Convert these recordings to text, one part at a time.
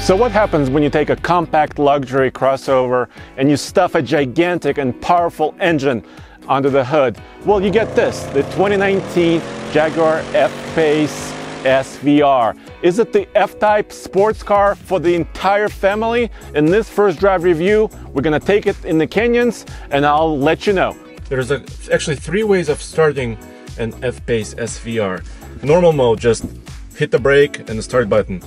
So what happens when you take a compact luxury crossover and you stuff a gigantic and powerful engine under the hood? Well, you get this, the 2019 Jaguar F-Pace SVR. Is it the F-Type sports car for the entire family? In this first drive review, we're gonna take it in the canyons and I'll let you know. There's actually three ways of starting an F-Pace SVR. Normal mode, just hit the brake and the start button.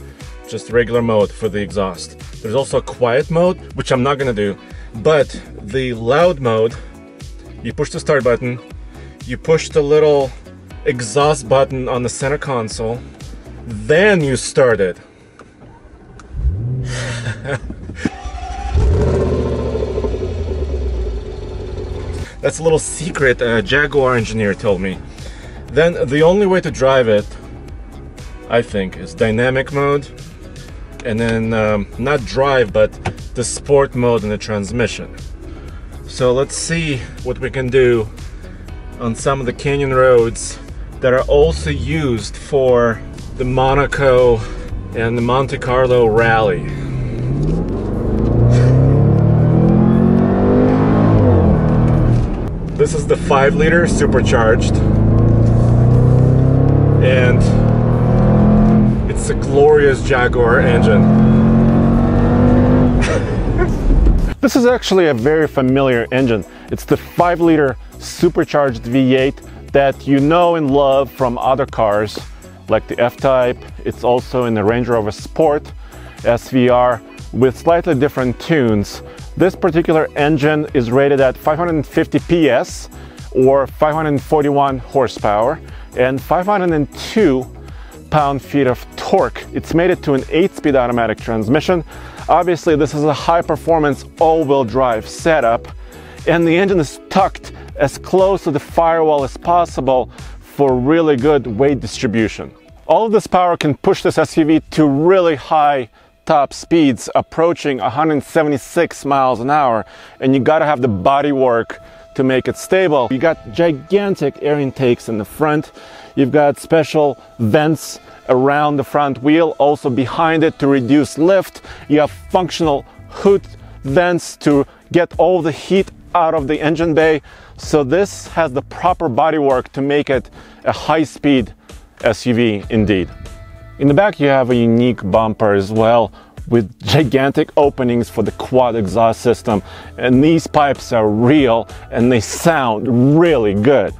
Just regular mode for the exhaust. There's also a quiet mode, which I'm not gonna do, but the loud mode, you push the start button, you push the little exhaust button on the center console, then you start it. That's a little secret a Jaguar engineer told me. Then the only way to drive it, I think, is dynamic mode. And then not drive, but the sport mode in the transmission. So let's see what we can do on some of the canyon roads that are also used for the Monaco and the Monte Carlo rally. This is the 5-liter supercharged, and it's a glorious Jaguar engine. This is actually a very familiar engine. It's the 5-liter supercharged V8 that you know and love from other cars like the F-Type. It's also in the Range Rover Sport SVR with slightly different tunes. This particular engine is rated at 550 PS or 541 horsepower and 502 pound-feet of torque. It's mated to an 8-speed automatic transmission. Obviously, this is a high-performance all-wheel drive setup, and the engine is tucked as close to the firewall as possible for really good weight distribution. All of this power can push this SUV to really high top speeds, approaching 176 miles an hour, and you gotta have the bodywork to make it stable. You got gigantic air intakes in the front. You've got special vents around the front wheel, also behind it to reduce lift. You have functional hood vents to get all the heat out of the engine bay. So this has the proper bodywork to make it a high-speed SUV indeed. In the back, you have a unique bumper as well, with gigantic openings for the quad exhaust system. And these pipes are real and they sound really good.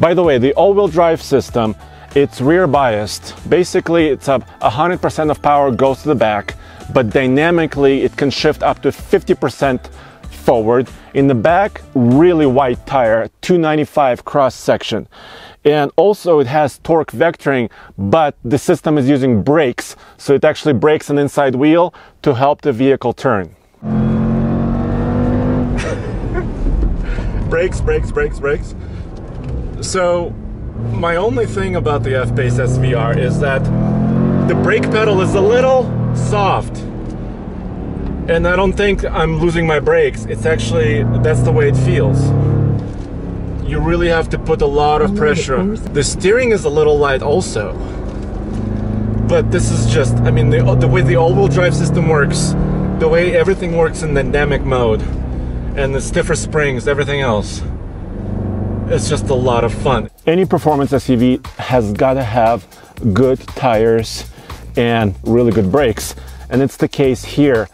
By the way, the all-wheel drive system, it's rear biased. Basically, it's up 100% of power goes to the back, but dynamically it can shift up to 50% forward. In the back, really wide tire, 295 cross section. And also it has torque vectoring, but the system is using brakes, so it actually brakes an inside wheel to help the vehicle turn. Brakes, brakes, brakes, brakes. So my only thing about the F-Pace SVR is that the brake pedal is a little soft. And I don't think I'm losing my brakes. It's actually, that's the way it feels. You really have to put a lot of pressure. The steering is a little light also. But this is just, I mean, the way the all-wheel drive system works, the way everything works in dynamic mode, and the stiffer springs, everything else. It's just a lot of fun. Any performance SUV has got to have good tires and really good brakes. And it's the case here.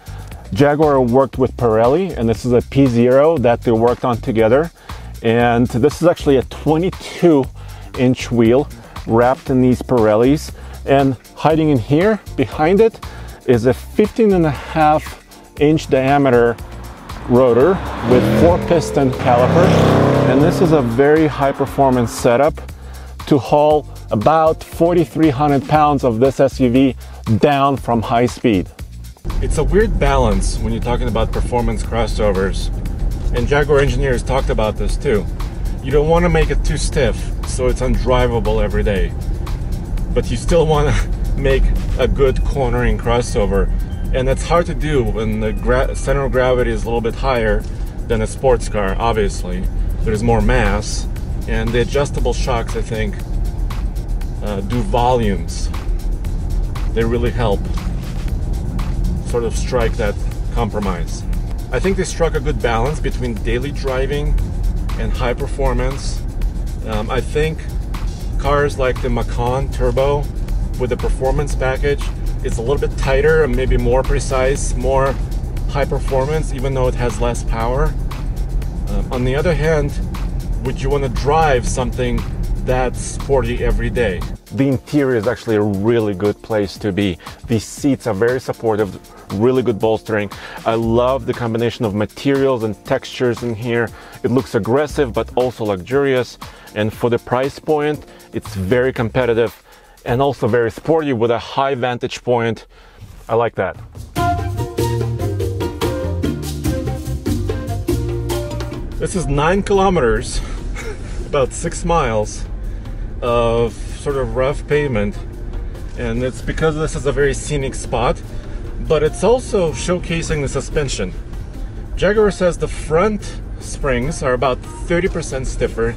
Jaguar worked with Pirelli, and this is a P-Zero that they worked on together. And this is actually a 22-inch wheel wrapped in these Pirellis. And hiding in here, behind it, is a 15.5-inch diameter rotor with 4-piston caliper, and this is a very high performance setup to haul about 4,300 pounds of this SUV down from high speed. It's a weird balance when you're talking about performance crossovers, and Jaguar engineers talked about this too. You don't want to make it too stiff so it's undrivable every day, but you still want to make a good cornering crossover and it's hard to do when the center of gravity is a little bit higher than a sports car. Obviously there's more mass, and the adjustable shocks, I think, do volumes. They really help sort of strike that compromise. I think they struck a good balance between daily driving and high performance. I think cars like the Macan Turbo with the performance package, it's a little bit tighter and maybe more precise, more high performance, even though it has less power. On the other hand, would you want to drive something that's sporty every day? The interior is actually a really good place to be. The seats are very supportive, really good bolstering. I love the combination of materials and textures in here. It looks aggressive but also luxurious, and for the price point it's very competitive and also very sporty with a high vantage point. I like that. This is 9 kilometers, about 6 miles of sort of rough pavement, and it's because this is a very scenic spot, but it's also showcasing the suspension. Jaguar says the front springs are about 30% stiffer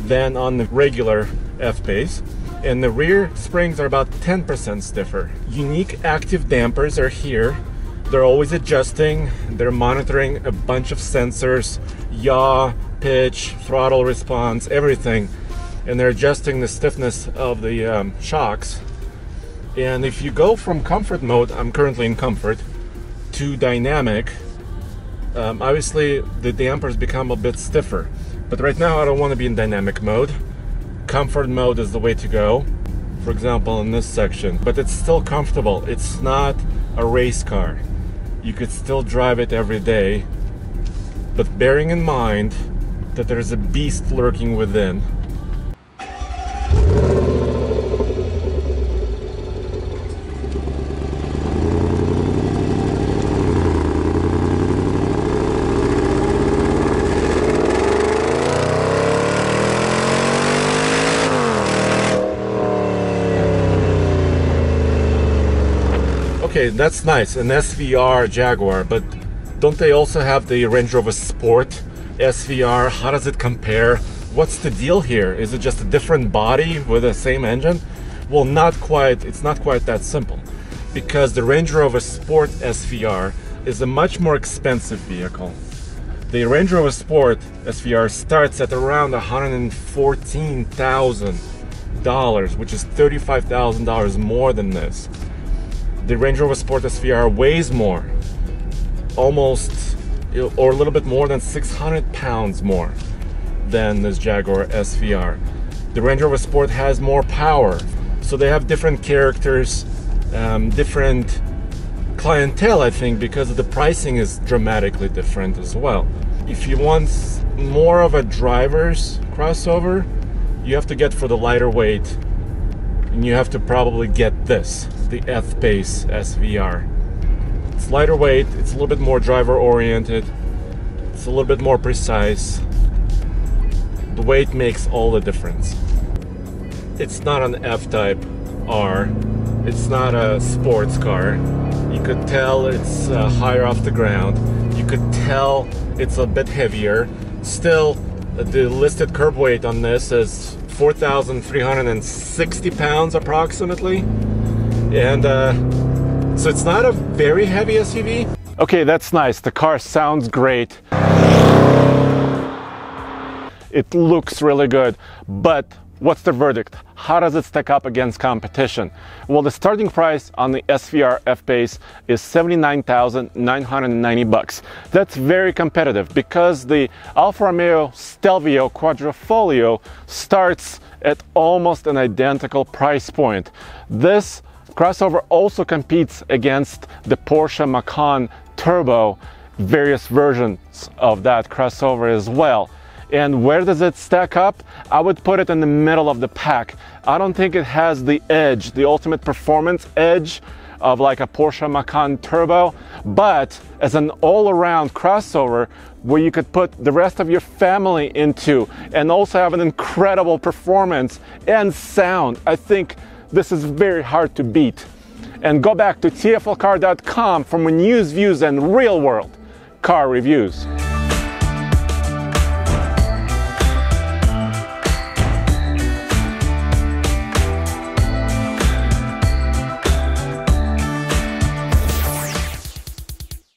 than on the regular F-Pace, and the rear springs are about 10% stiffer. Unique active dampers are here. They're always adjusting, they're monitoring a bunch of sensors, yaw, pitch, throttle response, everything, and they're adjusting the stiffness of the shocks. And if you go from comfort mode, I'm currently in comfort, to dynamic, obviously the dampers become a bit stiffer, but right now I don't want to be in dynamic mode. Comfort mode is the way to go, for example in this section, but it's still comfortable. It's not a race car. You could still drive it every day, but bearing in mind that there's a beast lurking within. Okay, that's nice, an SVR Jaguar, but don't they also have the Range Rover Sport SVR? How does it compare? What's the deal here? Is it just a different body with the same engine? Well, not quite. It's not quite that simple, because the Range Rover Sport SVR is a much more expensive vehicle. The Range Rover Sport SVR starts at around $114,000, which is $35,000 more than this. The Range Rover Sport SVR weighs more, almost, or a little bit more than 600 pounds more than this Jaguar SVR. The Range Rover Sport has more power, so they have different characters, different clientele, I think, because the pricing is dramatically different as well. If you want more of a driver's crossover, you have to get for the lighter weight, and you have to probably get this, the F-Pace SVR. It's lighter weight, it's a little bit more driver oriented, it's a little bit more precise. The weight makes all the difference. It's not an F-Type R, it's not a sports car. You could tell it's higher off the ground, you could tell it's a bit heavier. Still, the listed curb weight on this is 4,360 pounds approximately, and so it's not a very heavy SUV. Okay, that's nice. The car sounds great. It looks really good, but what's the verdict? How does it stack up against competition? Well, the starting price on the SVR F-Pace is $79,990. That's very competitive, because the Alfa Romeo Stelvio Quadrifoglio starts at almost an identical price point. This crossover also competes against the Porsche Macan Turbo, various versions of that crossover as well. And where does it stack up? I would put it in the middle of the pack. I don't think it has the edge, the ultimate performance edge of like a Porsche Macan Turbo, but as an all-around crossover where you could put the rest of your family into and also have an incredible performance and sound, I think this is very hard to beat. and go back to tflcar.com for more news, views, and real-world car reviews.